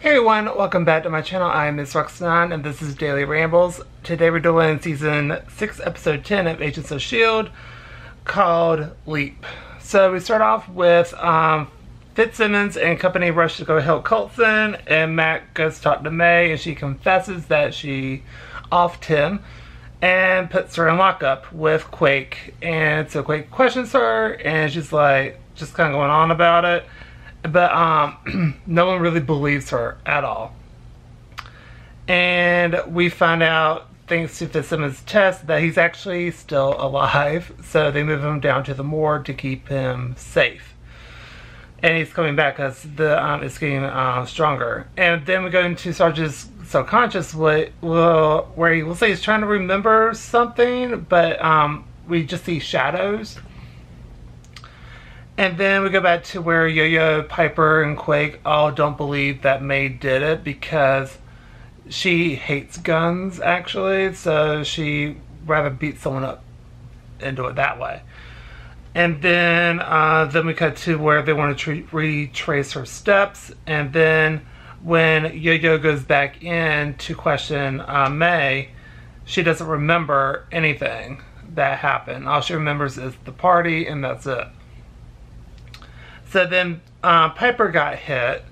Hey everyone, welcome back to my channel. I am Ms. Roxanne and this is Daily Rambles. Today we're doing Season 6, Episode 10 of Agents of S.H.I.E.L.D. called Leap. So we start off with Fitzsimmons and company rush to go help Coulson, and Mack goes to talk to May and she confesses that she offed him and puts her in lockup with Quake. And so Quake questions her and she's like just kind of going on about it. But no one really believes her at all. And we find out, thanks to Fitzsimmons' test, that he's actually still alive. So they move him down to the morgue to keep him safe. And he's coming back because it's getting stronger. And then we go into Sarge's subconscious, where he will say he's trying to remember something, but we just see shadows. And then we go back to where Yo-Yo, Piper, and Quake all don't believe that May did it because she hates guns, actually. So she'd rather beat someone up and do it that way. And then we cut to where they want to retrace her steps. And then when Yo-Yo goes back in to question May, she doesn't remember anything that happened. All she remembers is the party, and that's it. So then Piper got hit,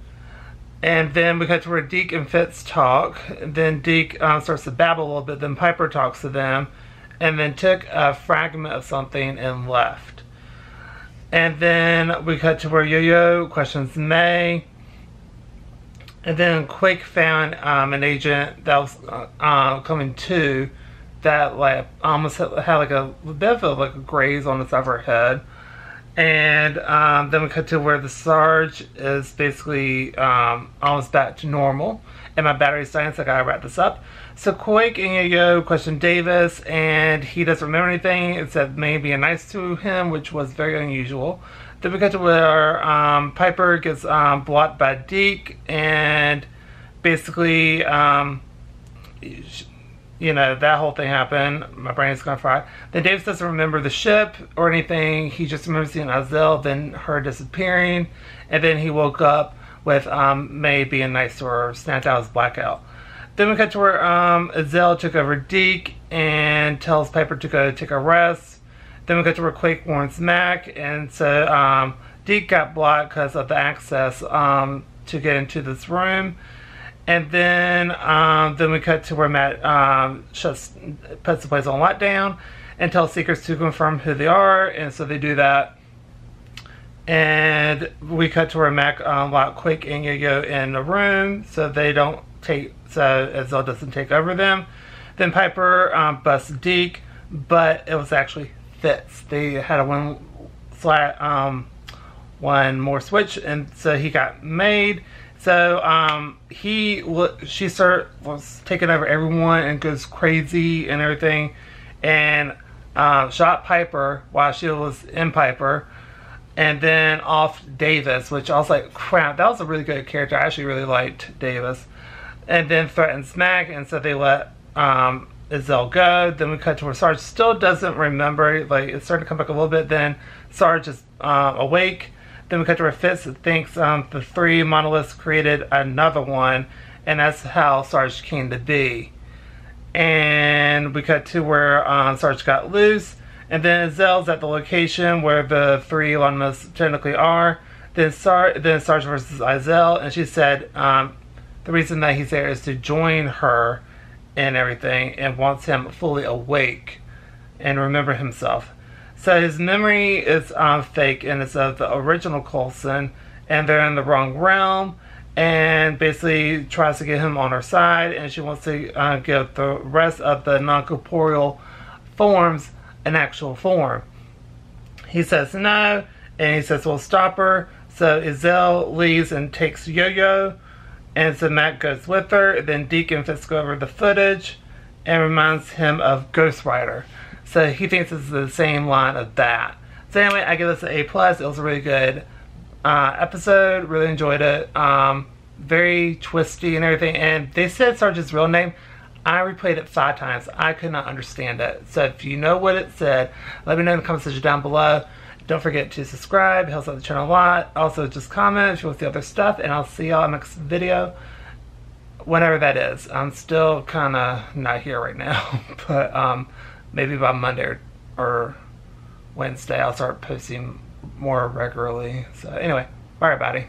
and then we got to where Deke and Fitz talk. Then Deke starts to babble a little bit, then Piper talks to them, and then took a fragment of something and left. And then we cut to where Yo-Yo questions May, and then Quake found an agent that was coming to that like almost had like a bit of like a graze on the side of her head. And then we cut to where the Sarge is basically almost back to normal. And my battery's dying, so I gotta wrap this up. So Quake and Yo-Yo question Davis, and he doesn't remember anything except May being nice to him, which was very unusual. Then we cut to where Piper gets blocked by Deke, and basically, you know, that whole thing happened. My brain is gonna fry. Then Davis doesn't remember the ship or anything. He just remembers seeing Izel, then her disappearing. And then he woke up with May being nice to her, snapped out his blackout. Then we cut to where Izel took over Deke and tells Piper to go take a rest. Then we cut to where Quake warns Mack. And so Deke got blocked because of the access to get into this room. And then we cut to where Matt puts the place on lockdown and tells Seekers to confirm who they are, and so they do that. And we cut to where Mac locked Quake and Yo-Yo in the room, so they don't take, so Izel doesn't take over them. Then Piper busts Deke, but it was actually Fitz. They had a one more switch, and so he got made. So she was taking over everyone and goes crazy and everything, and shot Piper while she was in Piper, and then off Davis, which I was like, crap, that was a really good character. I actually really liked Davis. And then threatens Mack, and so they let Izel go. Then we cut to where Sarge still doesn't remember. Like, it's starting to come back a little bit. Then Sarge is awake. Then we cut to where Fitz thinks the three monoliths created another one, and that's how Sarge came to be. And we cut to where Sarge got loose, and then Izel's at the location where the three monoliths technically are. Then Sarge versus Izel, and she said the reason that he's there is to join her and everything, and wants him fully awake and remember himself. So his memory is fake, and it's of the original Coulson, and they're in the wrong realm, and basically tries to get him on her side, and she wants to give the rest of the non-corporeal forms an actual form. He says no, and he says we'll stop her. So Izel leaves and takes Yo-Yo, and so Matt goes with her. Then Deke and Fitz go over the footage and reminds him of Ghost Rider. So he thinks it's the same line of that. So anyway, I give this an A+. It was a really good episode. Really enjoyed it. Very twisty and everything. And they said Sarge's real name. I replayed it 5 times. I could not understand it. So if you know what it said, let me know in the comment section down below. Don't forget to subscribe. It helps out the channel a lot. Also, just comment if you want to see other stuff, and I'll see y'all in the next video, whenever that is. I'm still kind of not here right now, but maybe by Monday or Wednesday I'll start posting more regularly. So anyway, bye everybody.